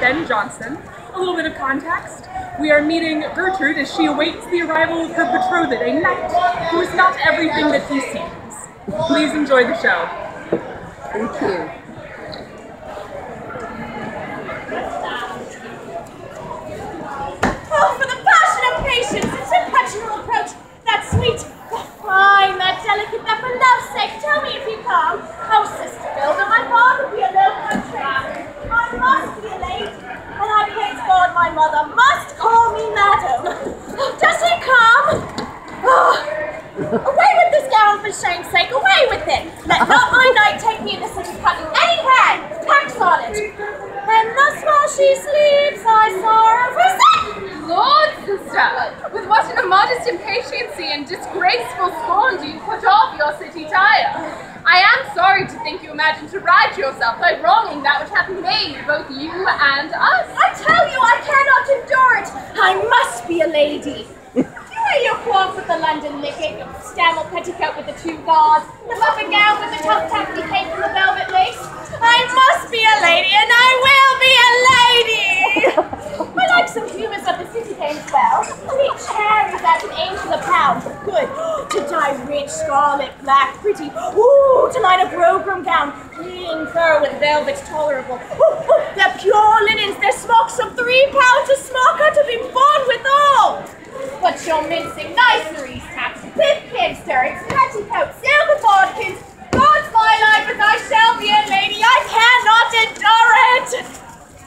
Ben Johnson. A little bit of context. We are meeting Gertrude as she awaits the arrival of her betrothed, a knight who is not everything that he seems. Please enjoy the show. Thank you. Oh, for the passion of patience, its impetuous approach, that sweet, that fine, that delicate, that for love's sake, tell me if you can. Oh, sister Hilda, my father be alone on track. I must be a lady, and I praise God my mother must call me madam. Does he come? Oh, away with this gown, for shame's sake, away with it. Let not my knight take me in the city cut any hand, tax on it. And thus while she sleeps, I sorrow for sin. Lord, sister, with what an immodest impatiency and disgraceful scorn do you put off your city attire. I am sorry to think you imagine to right yourself by wronging that which hath made both you and us. I tell you, I cannot endure it. I must be a lady. You wear your qualms with the London licket, your stammer petticoat with the two guards, the muffin gown with the top taffy cape and the velvet lace. I must be a lady, and I will be a lady. I like some humours of the city games well. Each hair is at an angel a pound. Good. To dye rich scarlet, black, pretty. Ooh, to line a brogram gown, clean fur with velvet tolerable. Ooh, ooh, their pure linens, their smocks of £3 a smock are to be born with all. But your mincing niceries, taps, pipkins, stirrups, petticoats, silver bodkins. God's my life, and I shall be a lady. I cannot endure it.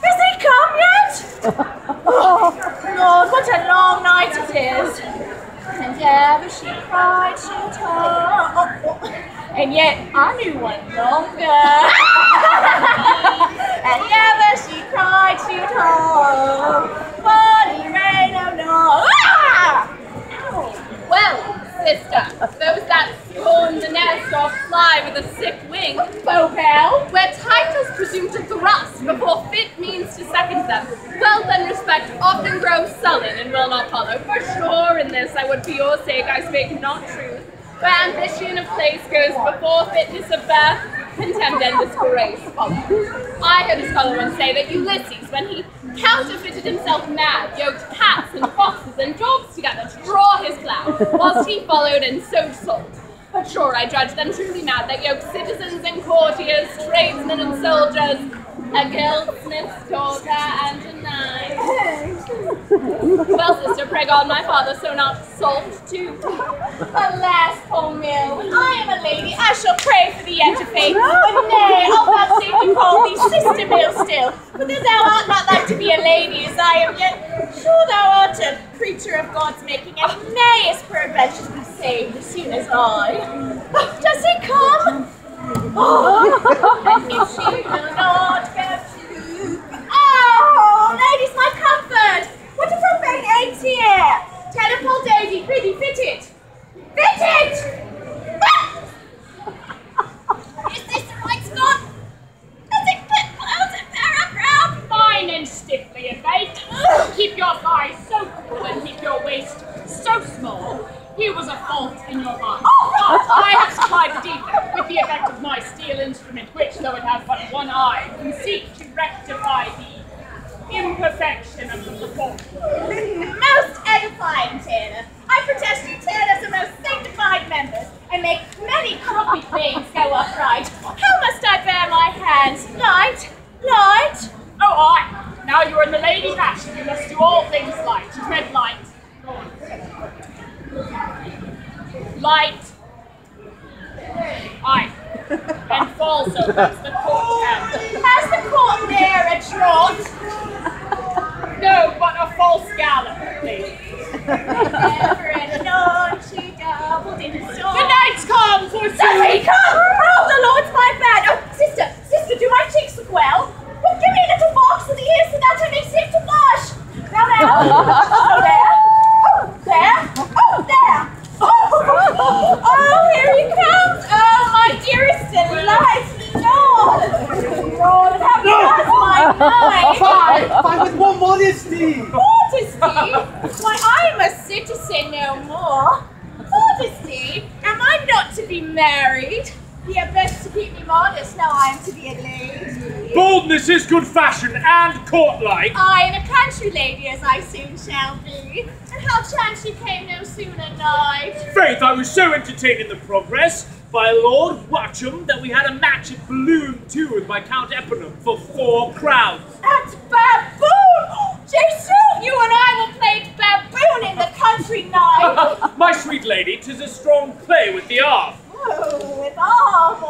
Has he come yet? Oh, Lord, what a long night it is. And ever she cried, she told. And yet I knew one longer. And ever she cried, she told. Bonnie rain, oh no. Ah! Well, sister, those that scorn the nest or fly with a sick wing, Bobel, where titles presume to thrust before fit means to second them, wealth and respect often grow sullen and will not follow. For sure in this I would for your sake I speak not truth, where ambition of place goes before fitness of birth, contempt and disgrace follows. I heard a scholar once say that Ulysses, when he counterfeited himself mad, yoked cats and foxes and dogs together to draw his cloud, whilst he followed and sowed salt. But sure, I judge them truly mad that yoke citizens and courtiers, tradesmen and soldiers, a guildsmith's daughter and a knight. Well, sister, pray God my father so not salt too. Alas, poor Mill, I am a lady, I shall pray for thee yet to faith. But nay, I'll vouchsafe to call thee Sister Mill still. But then thou art not like to be a lady as I am yet. Sure thou art a creature of God's making, and mayest peradventure be saved as soon as I. Does he come? Oh, and if she will not go to. Oh, ladies, my comfort! What a profane ape's here! Tell her, poor Daisy, prithee, fit it! Fit it! Is this the right spot? Does it fit close and fair up round? Fine and stiffly abased. Keep your thighs so cool and keep your waist so small. Here was a fault in your mind. Oh, but I have supplied the defect with the effect of my steel instrument, which, though it has but one eye, can seek to rectify the imperfection of the performance. Most edifying, Tanner. I protest you, Tanner, as the most sanctified members, and make many crooked things go upright. How must I bear my hands? Light, light. Oh, aye. Now you are in the lady fashion. You must do all things light. Tread light. Go on. Light. Aye. And falls over the court hand. Has the court there a trot? No, but a false gallop, please. Never and anon she doubled in a storm. The night's come, for Does he come? Oh, the Lord's my bad. Oh, sister, sister, do my cheeks look well? Well, give me a little box of the ears so that I may seem to blush. Now, now. There. There? Oh, there! Oh, oh, here he comes! Oh, my dearest delight! Lord! Lord, have you lost my mind? But with more modesty! Modesty? Why, I am a citizen no more. Modesty? Am I not to be married? Ye are best to keep me modest now I am to be a lady. Boldness is good fashion and court-like. Ay, and a country lady as I soon shall be. And how chance she came no sooner nigh. Faith, I was so entertained in the progress by Lord Watcham that we had a match at Balloon too with my Count Eppenham for 4 crowns. At Baboon! Jason, you and I will play Baboon in the country night. My sweet lady, 'tis a strong play with the arm. Oh, with arm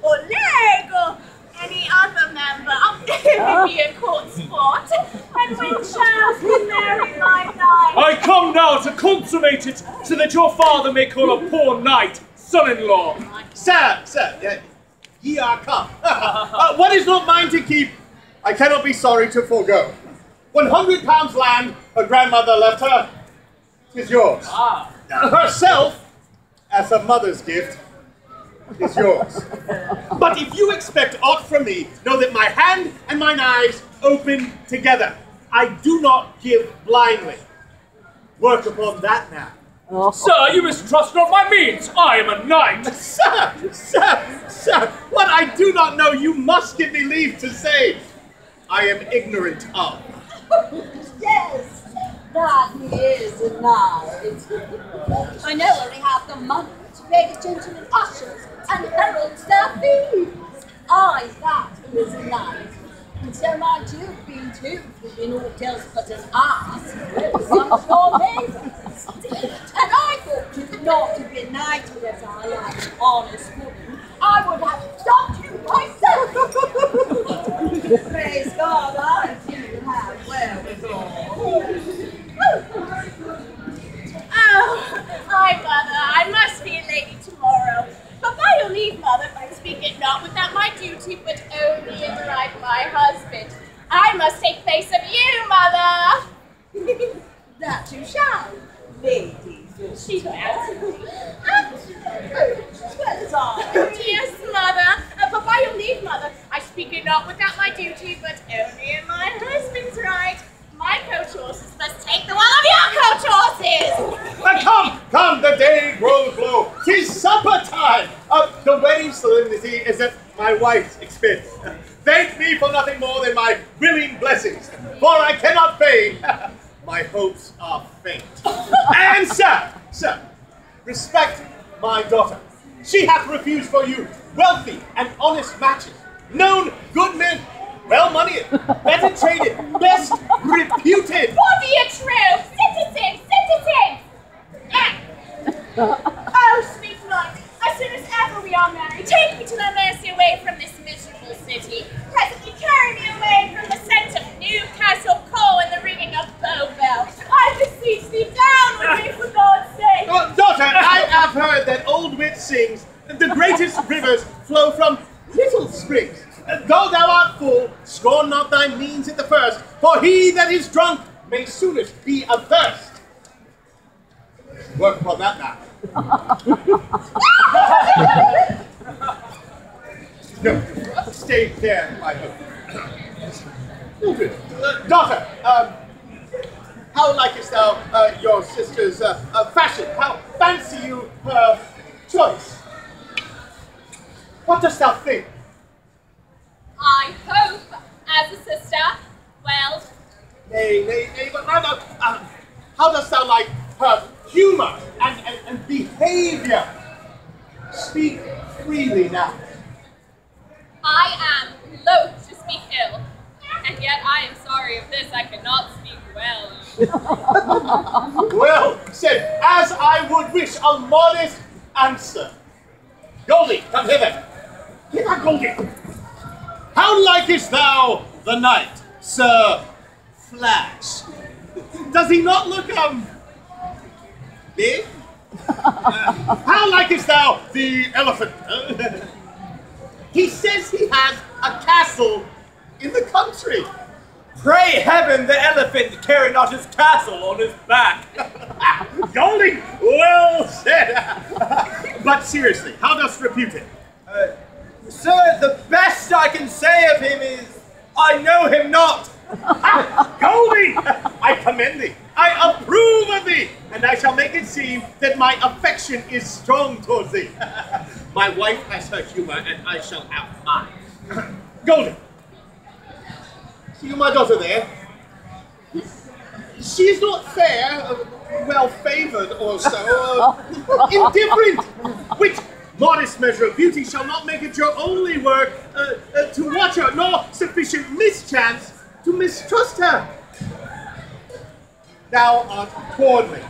or leg or any other member up there would be a court spot. And we shall be married my night. I come now to consummate it so that your father may call a poor knight son-in-law. Sir, sir, ye are come. What is not mine to keep, I cannot be sorry to forego. 100 pounds land her grandmother left her, 'tis yours. Ah. Herself, as a mother's gift, is yours. But if you expect aught from me, know that my hand and mine eyes open together. I do not give blindly. Work upon that now. Oh. Sir, you mistrust not my means. I am a knight. Sir, what I do not know, you must give me leave to say I am ignorant of. Yes, that he is a knight. I know only have the money to pay the gentlemen ushers and heralds their fees. I, that who is a knight. And so might you have been too, for being all else but an ass, some poor maidens. And I thought you could not have been knighted as I am, an honest woman. I would have stopped you myself. Praise God, I do have wherewithal. Oh, my mother, I must be a lady tomorrow. But by your leave, mother, if I speak it not without my duty, but only in the right of my husband, I must take place of you, mother. That you shall, lady. She will answer me. As well as I. Yes, mother. But by your leave, mother, I speak it not without my duty, but only in my husband's right. My coach horses must take the one of your coach horses! But come, the day grows low. 'Tis supper time. The wedding solemnity is at my wife's expense. Thank me for nothing more than my willing blessings, for I cannot pay. My hopes are faint. And sir, respect my daughter. She hath refused for you wealthy and honest matches, known good men, well moneyed, better traded, best reputed. What do you true? Citizen! Ah. Oh, sweet Lord, as soon as ever we are married, take me to thy mercy away from this miserable city. Presently carry me away from the scent of Newcastle coal and the ringing of bow bells. I beseech thee, down with me for God's sake. Oh, daughter, I have heard that old wit sings, the greatest rivers flow from little springs. Though thou art full, scorn not thy means at the first, for he that is drunk may soonest be athirst. Work upon that now. No, stay there, I hope. Daughter, how likest thou your sister's fashion? How fancy you her choice? What dost thou think? I hope, as a sister, well. Nay, but rather, how dost thou like her humour and behaviour? Speak freely now. I am loath to speak ill, and yet I am sorry of this, I cannot speak well. Well said, as I would wish, a modest answer. Goldie, come hither. Hither, Goldie. How likest thou the knight, Sir Flash? Does he not look, big? How likest thou the elephant? He says he has a castle in the country. Pray heaven the elephant carry not his castle on his back. Golding, well said. But seriously, how dost repute it? Sir, the best I can say of him is, I know him not. Goldie, I commend thee, I approve of thee, and I shall make it seem that my affection is strong towards thee. My wife has her humour, and I shall have mine. Goldie, you my daughter there? She's not fair, well-favoured or so, indifferent, which modest measure of beauty shall not make it your only work to watch her, nor sufficient mischance to mistrust her. Thou art courtly,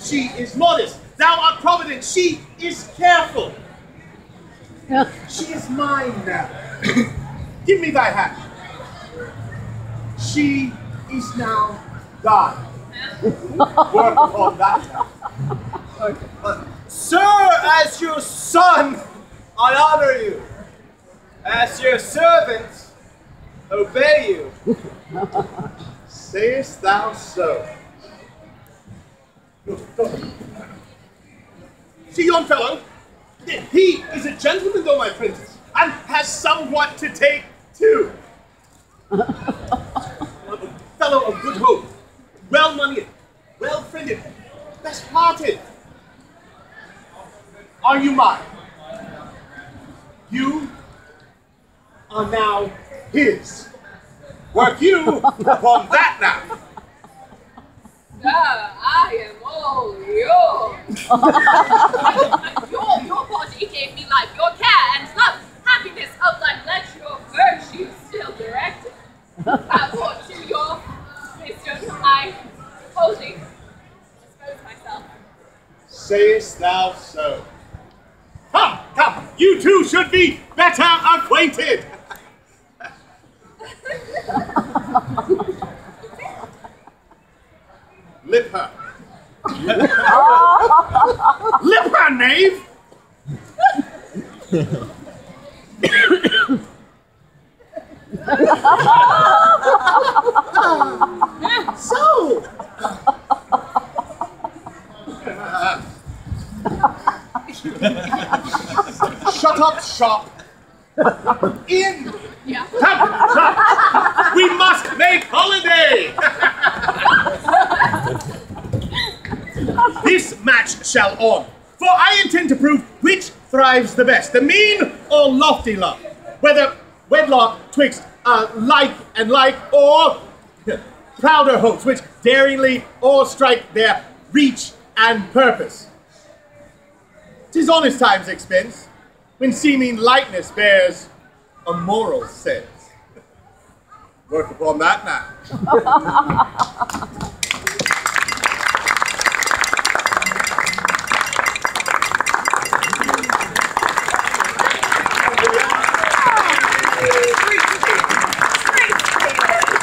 she is modest. Thou art provident, she is careful. She is mine now. Give me thy hat. She is now thine. Work upon that. Okay. Sir, as your son, I honor you. As your servant, obey you. Sayest thou so? See yon fellow, he is a gentleman though, my princess, and has somewhat to take too. A fellow of good hope, well-moneyed, well-friended, best-hearted. Are you mine? You are now his. Work you upon that now. Sir, I am all yours. Your body gave me life, your care and love, happiness of life. Let your virtue still direct it. I brought you your mission, I wholly dispose myself. Sayest thou so? Come, come, you two should be better acquainted. Lip her. Lip her, knave! So! Shut up, shop! In! Yeah. We must make holiday! This match shall on, for I intend to prove which thrives the best, the mean or lofty love, whether wedlock twixt like and like, or prouder hopes which daringly all strike their reach and purpose. 'Tis honest time's expense, when seeming lightness bears a moral sense. Work upon that now.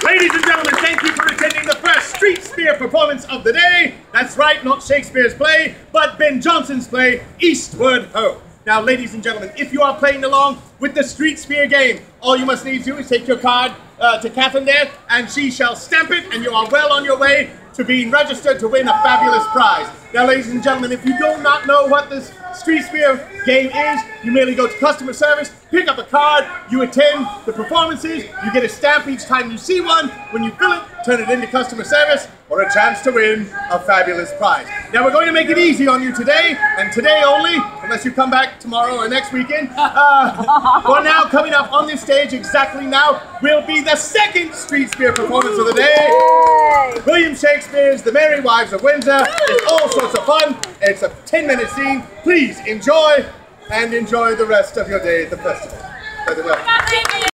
Ladies and gentlemen, thank you for attending the first StreetSpeare performance of the day. That's right, not Shakespeare's play, but Ben Johnson's play, Eastward Ho. Now, ladies and gentlemen, if you are playing along with the StreetSpeare game, all you must need to do is take your card to Catherine there, and she shall stamp it, and you are well on your way to being registered to win a fabulous prize. Now, ladies and gentlemen, if you do not know what this StreetSpeare game is, you merely go to customer service, pick up a card, you attend the performances, you get a stamp each time you see one. When you fill it, turn it into customer service for a chance to win a fabulous prize. Now, we're going to make it easy on you today, and today only, unless you come back tomorrow or next weekend. Well, now, coming up on this stage exactly now will be the second StreetSpeare performance of the day. William Shakespeare's The Merry Wives of Windsor. It's all sorts of fun. It's a 10-minute scene. Please enjoy, and enjoy the rest of your day at the festival. By the way.